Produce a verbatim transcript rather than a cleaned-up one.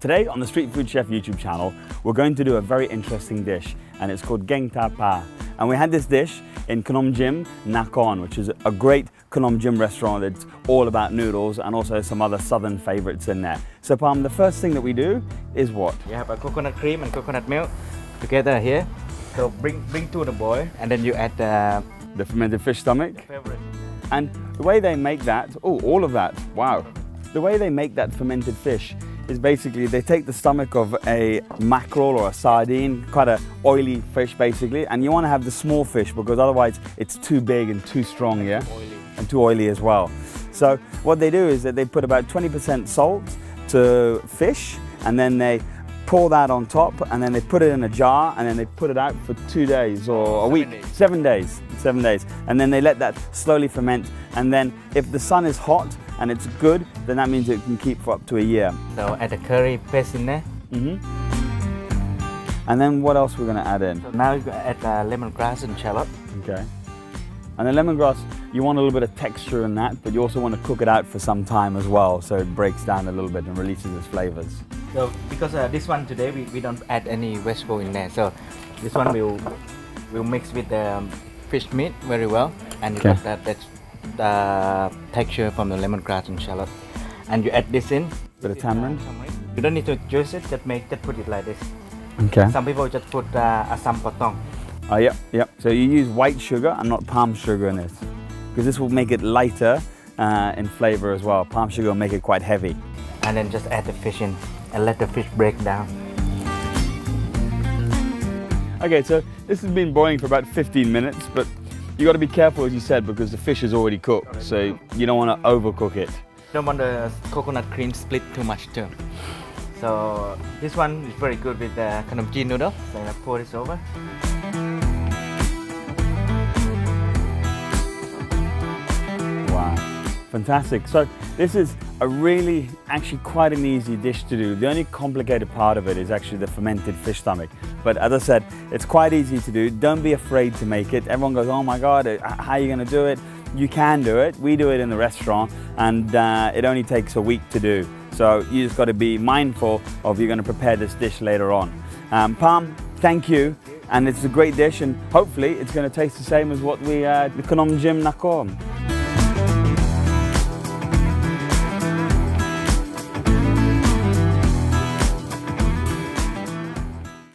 Today on the Street Food Chef YouTube channel, we're going to do a very interesting dish, and it's called Gaeng Thai Pa. And we had this dish in Khanom Jim Nakhon, which is a great Khanom Jim restaurant that's all about noodles and also some other southern favorites in there. So Palm, the first thing that we do is what? You have a coconut cream and coconut milk together here. So bring, bring to the boil, and then you add the... The fermented fish stomach. The favorite. And the way they make that, oh, all of that, wow. The way they make that fermented fish is basically they take the stomach of a mackerel or a sardine, quite an oily fish basically, and you want to have the small fish because otherwise it's too big and too strong, and yeah? Too oily. And too oily as well. So what they do is that they put about twenty percent salt to fish, and then they pour that on top, and then they put it in a jar, and then they put it out for two days or a week, seven days, seven days. And then they let that slowly ferment, and then if the sun is hot and it's good, then that means it can keep for up to a year. So add the curry paste in there. Mm-hmm. And then what else we're gonna add in? So now you add uh, lemongrass and shallot. Okay. And the lemongrass, you want a little bit of texture in that, but you also want to cook it out for some time as well, so it breaks down a little bit and releases its flavors. So because uh, this one today, we, we don't add any vegetable in there, so this one will will mix with the um, fish meat very well, and you get that, that's the texture from the lemongrass and shallot. And you add this in. Bit of tamarind. You don't need to juice it, just, make, just put it like this. Okay. Some people just put uh, asam potong. Oh, yep, yep. So you use white sugar and not palm sugar in it, because this will make it lighter uh, in flavor as well. Palm sugar will make it quite heavy. And then just add the fish in and let the fish break down. Okay, so this has been boiling for about fifteen minutes, but you got to be careful, as you said, because the fish is already cooked, so you don't want to overcook it. Don't want the coconut cream split too much too. So this one is very good with the Khanom Jeen noodle. So I'm gonna pour this over. Wow, fantastic. So this is a really, actually quite an easy dish to do. The only complicated part of it is actually the fermented fish stomach. But as I said, it's quite easy to do. Don't be afraid to make it. Everyone goes, oh my God, how are you gonna do it? You can do it. We do it in the restaurant, and uh, it only takes a week to do. So you just gotta be mindful of you're gonna prepare this dish later on. Um, Palm, thank you. And it's a great dish, and hopefully it's gonna taste the same as what we, uh, the Khanom Jim Nakhon.